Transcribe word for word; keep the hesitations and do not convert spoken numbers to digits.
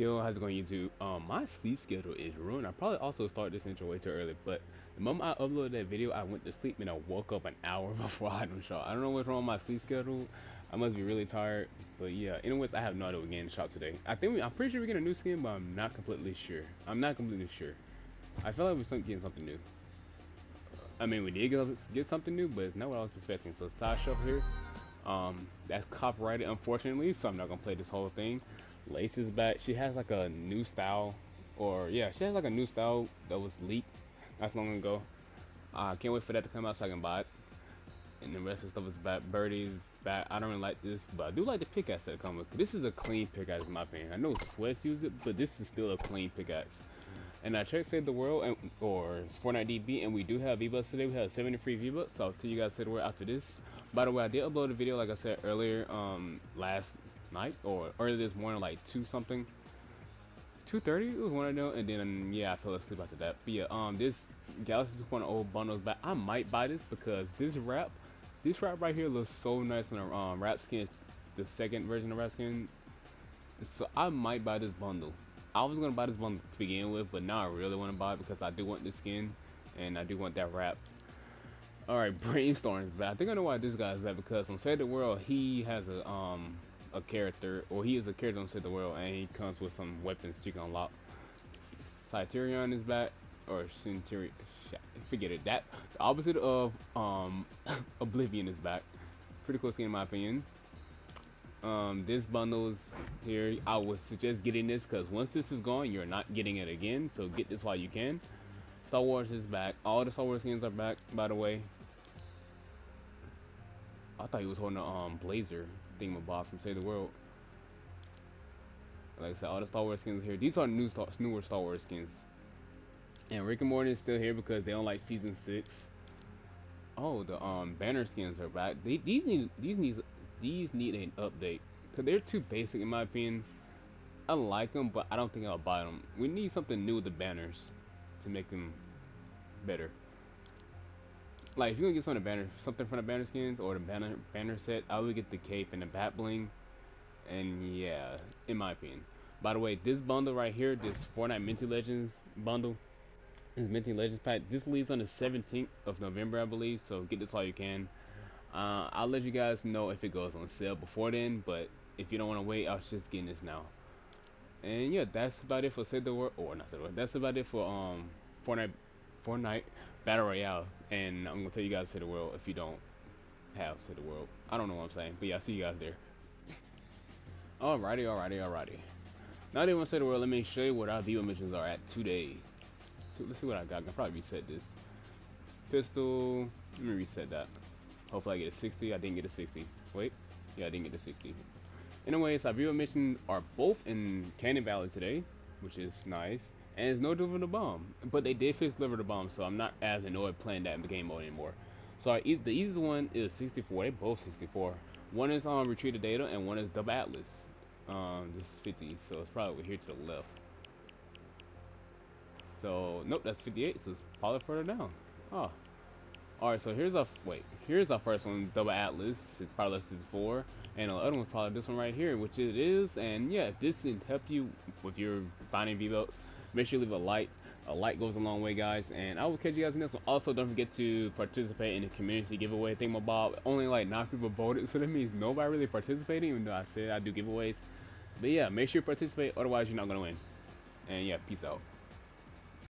Yo, how's it going, YouTube? Um, my sleep schedule is ruined. I probably also started this intro way too early, but the moment I uploaded that video, I went to sleep and I woke up an hour before I was shot. I don't know what's wrong with my sleep schedule. I must be really tired, but yeah. Anyways, I have no idea what game shot today. I think we, I'm pretty sure we get a new skin, but I'm not completely sure. I'm not completely sure. I feel like we're getting something new. I mean, we did get, get something new, but it's not what I was expecting. So Side Shuffle here. Um, that's copyrighted, unfortunately, so I'm not gonna play this whole thing. Laces back. She has like a new style, or yeah, she has like a new style that was leaked not long ago. I uh, can't wait for that to come out so I can buy it. And the rest of the stuff is back. Birdie's back. I don't really like this, but I do like the pickaxe that comes with. This is a clean pickaxe in my opinion. I know Sweats used it, but this is still a clean pickaxe. And I checked Save the World and or Fortnite D B, and we do have V Bucks today. We have seventy-three V Bucks. So I'll tell you guys Save the World after this. By the way, I did upload a video like I said earlier, um, last night or early this morning, like two something two thirty, it was one of them, and then yeah, I fell asleep after that. But yeah, um this Galaxy two point oh bundles back. I might buy this because this wrap this wrap right here looks so nice in a um wrap skin, the second version of wrap skin, so I might buy this bundle. I was gonna buy this bundle to begin with, but now I really want to buy it because I do want this skin and I do want that wrap. Alright, Brainstorm's back. I think I know why this guy's back, because on Save the World he has a um a character, or he is a character on Save the World, and he comes with some weapons you can unlock. Cyterion is back, or Centuri, forget it, that the opposite of um Oblivion is back. Pretty cool skin in my opinion. Um this bundle's here. I would suggest getting this because once this is gone you're not getting it again, so get this while you can. Star Wars is back. All the Star Wars skins are back, by the way. I thought he was holding a um, blazer thingamabob from Save the World. Like I said, all the Star Wars skins here. These are new Star newer Star Wars skins. And Rick and Morten is still here because they don't like season six. Oh, the um banner skins are back. They, these need these need these need an update because they're too basic in my opinion. I like them, but I don't think I'll buy them. We need something new with the banners to make them better. Like if you're gonna get some of the banner, something from the banner skins or the banner banner set, I would get the cape and the bat bling, and yeah, in my opinion. By the way, this bundle right here, this Fortnite Minty Legends bundle, this Minty Legends pack, this leaves on the seventeenth of November, I believe. So get this all you can. Uh, I'll let you guys know if it goes on sale before then, but if you don't want to wait, I was just getting this now. And yeah, that's about it for Save the World, or not Save the World. That's about it for um Fortnite. Fortnite Battle Royale, and I'm gonna tell you guys Save the World if you don't have Save the World. I don't know what I'm saying, but yeah, I'll see you guys there. Alrighty, alrighty, alrighty. Now that I want to Save the World, let me show you what our viewer missions are at today. So let's see what I got. I can probably reset this. Pistol, let me reset that. Hopefully I get a sixty. I didn't get a sixty. Wait, yeah, I didn't get a sixty. Anyways, our viewer missions are both in Cannon Valley today, which is nice. And there's no deliver the bomb, but they did fix deliver the bomb, so I'm not as annoyed playing that in the game mode anymore. So I, the easiest one is sixty-four. They both sixty-four. One is on um, retrieve the data, and one is double atlas. Um, this is fifty, so it's probably over here to the left. So nope, that's fifty-eight. So it's probably further down. Oh, all right. So here's our wait. Here's our first one, double atlas. It's probably sixty-four, and the other one's probably this one right here, which it is. And yeah, if this didn't help you with your finding V-Belts, make sure you leave a like. A like goes a long way, guys. And I will catch you guys in this one. Also, don't forget to participate in the community giveaway thingamabob. Only like nine people voted, so that means nobody really participated, even though I said I do giveaways. But yeah, make sure you participate, otherwise you're not gonna win. And yeah, peace out.